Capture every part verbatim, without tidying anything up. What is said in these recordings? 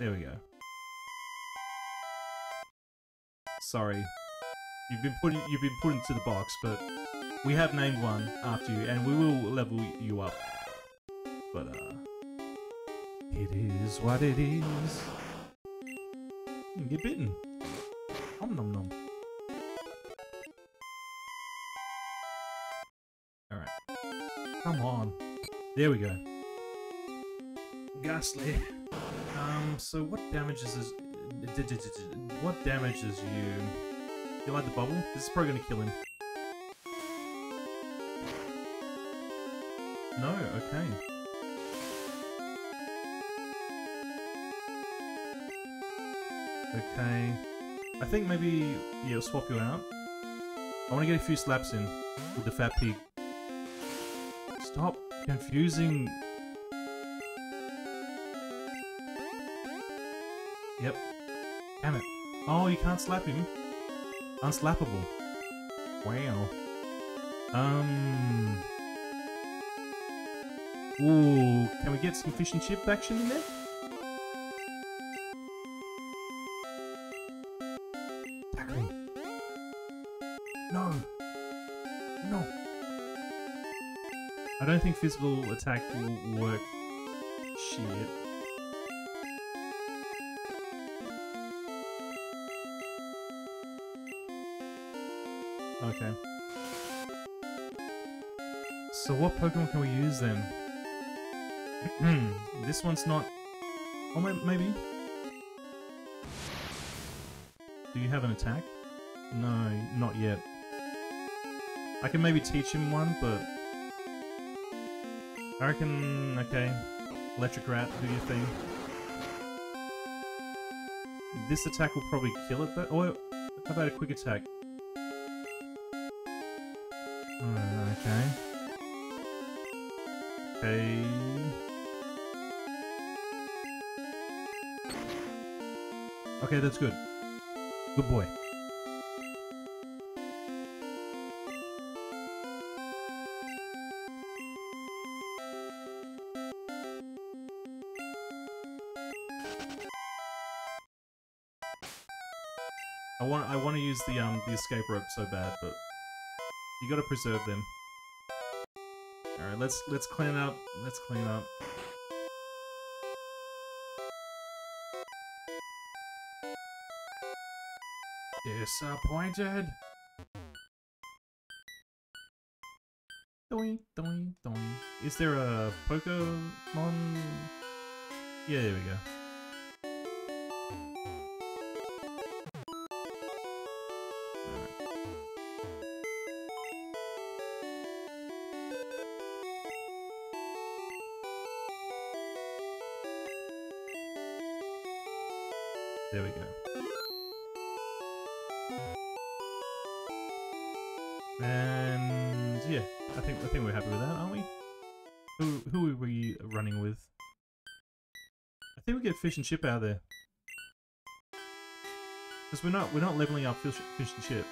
There we go. Sorry. You've been put in, you've been put into the box, but we have named one after you, and we will level you up. But, uh... it is what it is. You get bitten. Om nom nom. Alright. Come on. There we go. Gastly. Um, so what damages is... What damages you... You like the bubble? This is probably gonna kill him. No, okay. Okay. I think maybe... Yeah, we'll swap you out. I wanna get a few slaps in with the fat pig. Stop confusing... Yep. Damn it. Oh, you can't slap him. Unslappable. Wow. Um... Ooh, can we get some fish and chip action in there? Tackle. No. No. I don't think physical attack will work. Shit. Okay. So what Pokemon can we use then? This one's not... Oh, maybe? Do you have an attack? No, not yet. I can maybe teach him one, but... I reckon... Okay. Electric Rat, do your thing. This attack will probably kill it, though. Or how about a quick attack? Uh, okay. Okay... Okay, that's good. Good boy. I want I want to use the um the escape rope so bad, but you got to preserve them. All right, let's let's clean up. Let's clean up. Disappointed. Doink, doink, doink. Is there a Pokemon? Yeah, there we go. Right. There we go. And yeah, I think I think we're happy with that, aren't we? Who who are we running with? I think we get fish and chip out of there, because we're not we're not leveling up fish fish and chip.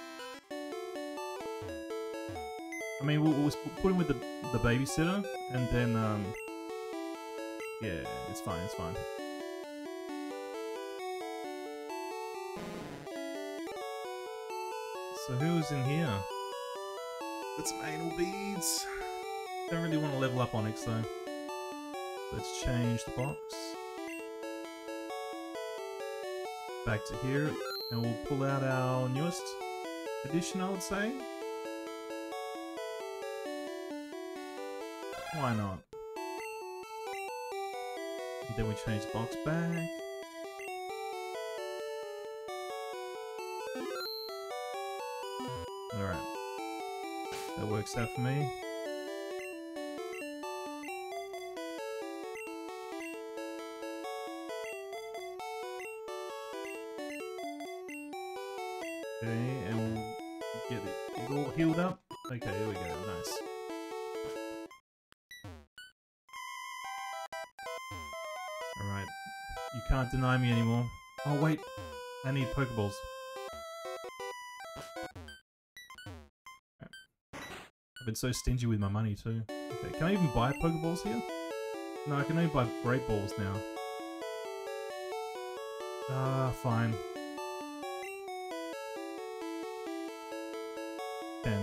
I mean, we'll, we'll put him with the the babysitter, and then um yeah, it's fine, it's fine. So who's in here? It's anal beads. Don't really want to level up Onix though. Let's change the box. Back to here, and we'll pull out our newest edition, I would say. Why not? And then we change the box back. That works out for me. Okay, and we'll get it, it all healed up. Okay, there we go, nice. Alright, you can't deny me anymore. Oh wait, I need Pokeballs. Been so stingy with my money too. Okay, can I even buy Pokeballs here? No, I can only buy Great Balls now. Ah, uh, fine. Ten.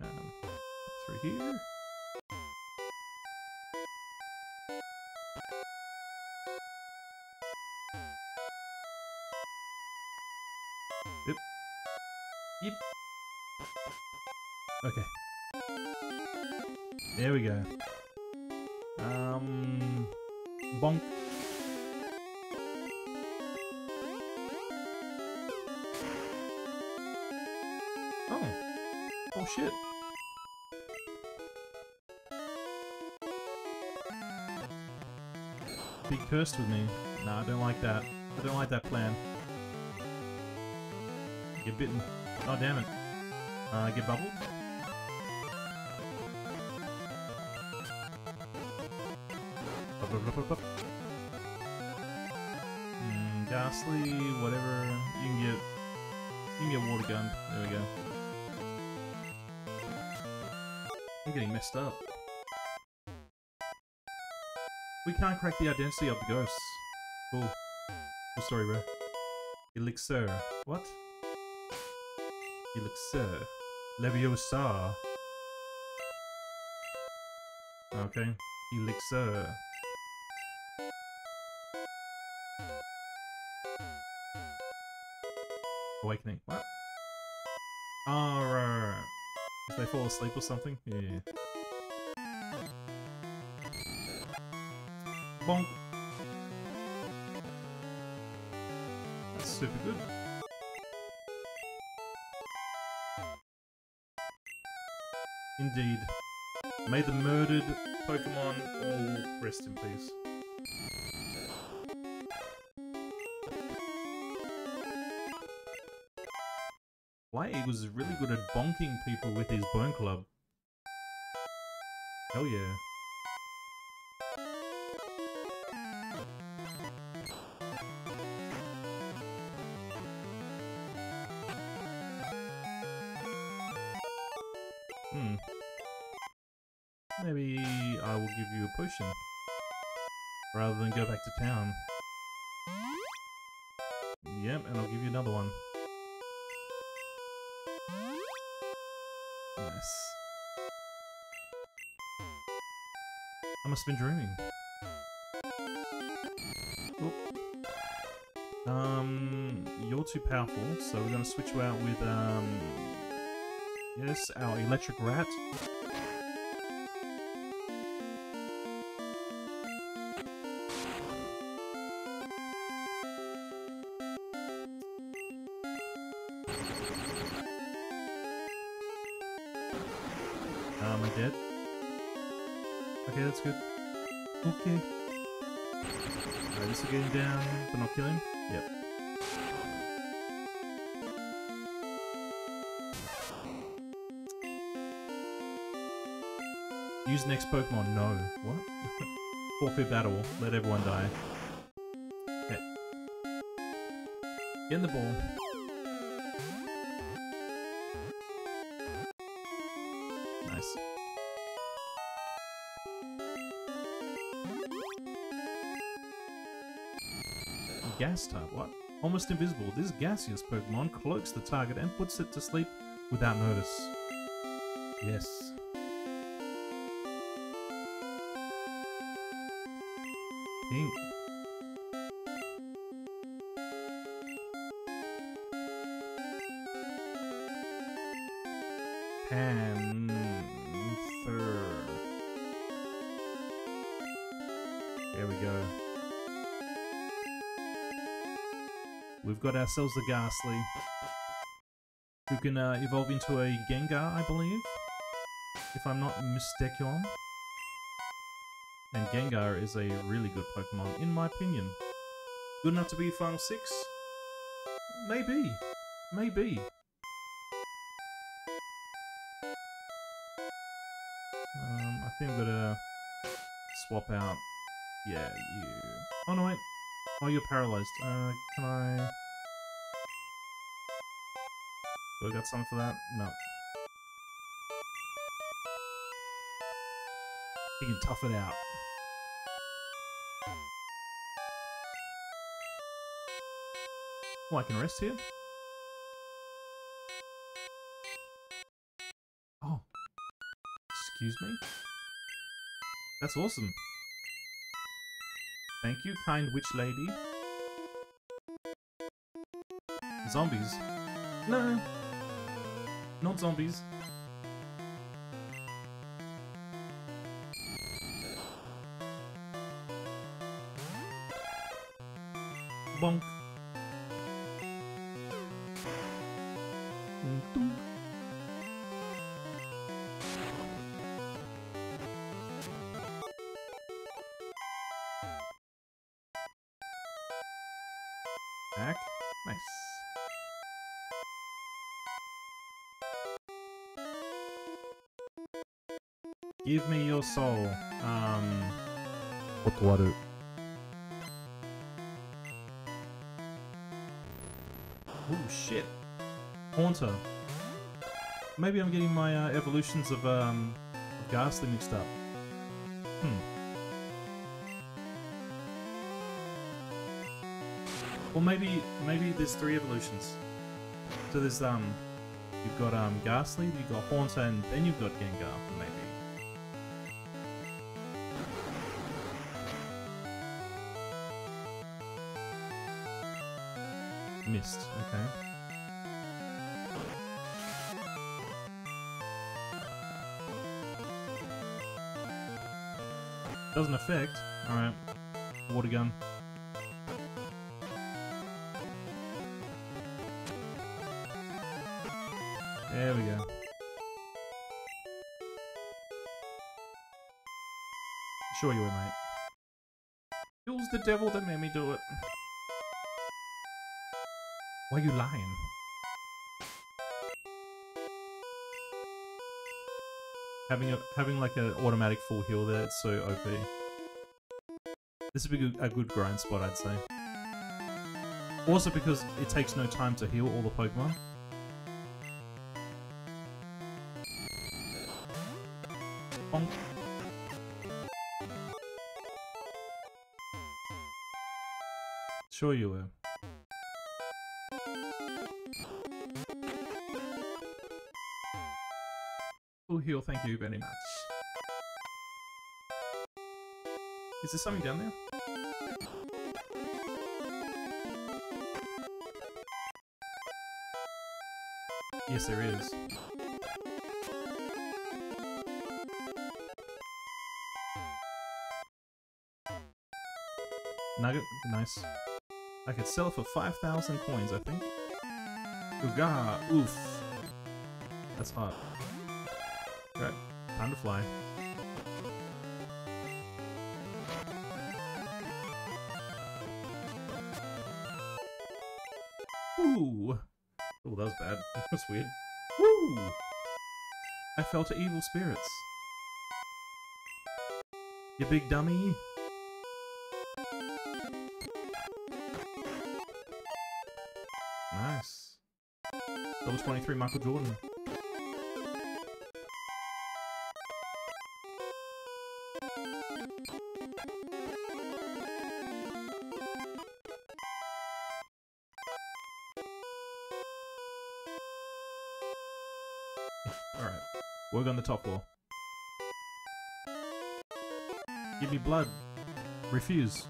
And through here. Yep. Yep. Okay. There we go. Um. Bonk. Oh. Oh shit. Be cursed with me. Nah, I don't like that. I don't like that plan. Get bitten. Oh, damn it. Uh, get bubbled. Mm, Gastly, whatever. You can get... You can get water gunned. There we go. I'm getting messed up. We can't crack the identity of the ghosts. Cool. Cool story, bro. Elixir. What? Elixir. Leviosa. Okay. Elixir. Awakening. What? Oh, right, right, right. Did they fall asleep or something? Yeah. Bonk. That's super good. Indeed. May the murdered Pokémon all rest in peace. Blade was really good at bonking people with his bone club. Hell yeah. Hmm. Maybe I will give you a potion, rather than go back to town. Yep, and I'll give you another one. Nice. I must have been dreaming. Oop. Um, you're too powerful, so we're gonna switch you out with, um... yes, our electric rat. Am I dead? Okay, that's good. Okay. Alright, this is getting down, but not killing. Yep. Use next Pokemon. No. What? Forfeit battle. Let everyone die. Okay. Get in the ball. Nice. Gas type. What? Almost invisible. This gaseous Pokemon cloaks the target and puts it to sleep without notice. Yes. Pink. Panther. There we go. We've got ourselves the Gastly, who can uh, evolve into a Gengar, I believe, if I'm not mistaken. And Gengar is a really good Pokemon, in my opinion. Good enough to be Final Six? Maybe. Maybe. Um, I think I'm gonna swap out. Yeah, you. Oh no, wait. Oh, you're paralyzed. Uh, can I? Do I got something for that? No. We can tough it out. Oh, I can rest here? Oh. Excuse me? That's awesome. Thank you, kind witch lady. Zombies. No. Not zombies. Bonk. Back. Nice. Give me your soul. Um. Otowaru. Oh shit. Haunter. Maybe I'm getting my uh, evolutions of um of Gastly mixed up. Hmm. Or maybe maybe there's three evolutions. So there's um you've got um Gastly, you've got Haunter, and then you've got Gengar, maybe. Missed, okay. Doesn't affect. Alright. Water gun. There we go. Sure you were, mate. It was the devil that made me do it. Why are you lying? Having a having like an automatic full heal there, it's so O P. This would be a good grind spot, I'd say. Also because it takes no time to heal all the Pokemon. Bonk. Sure you were. Heal, thank you very much. Is there something down there? Yes, there is. Nugget, nice. I could sell for five thousand coins, I think. Uga, oof. That's hot. Right, time to fly. Ooh! Oh, that was bad. That was weird. Woo! I fell to evil spirits. You big dummy! Nice. Level twenty-three Michael Jordan. Alright, work on the top wall. Give me blood. Refuse.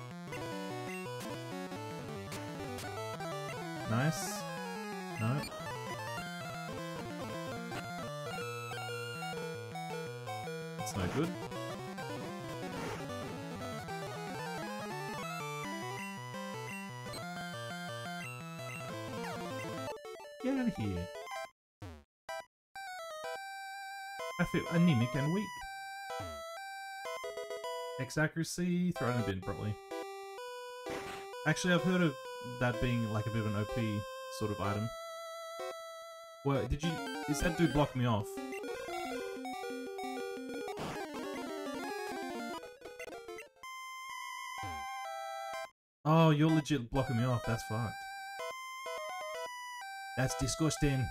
Nice. No. That's no good. Get out of here. I feel anemic and weak. X accuracy, throw it in the bin probably. Actually, I've heard of that being like a bit of an O P sort of item. Well, did you? Is that dude blocked me off? Oh, you're legit blocking me off. That's fucked. That's disgusting.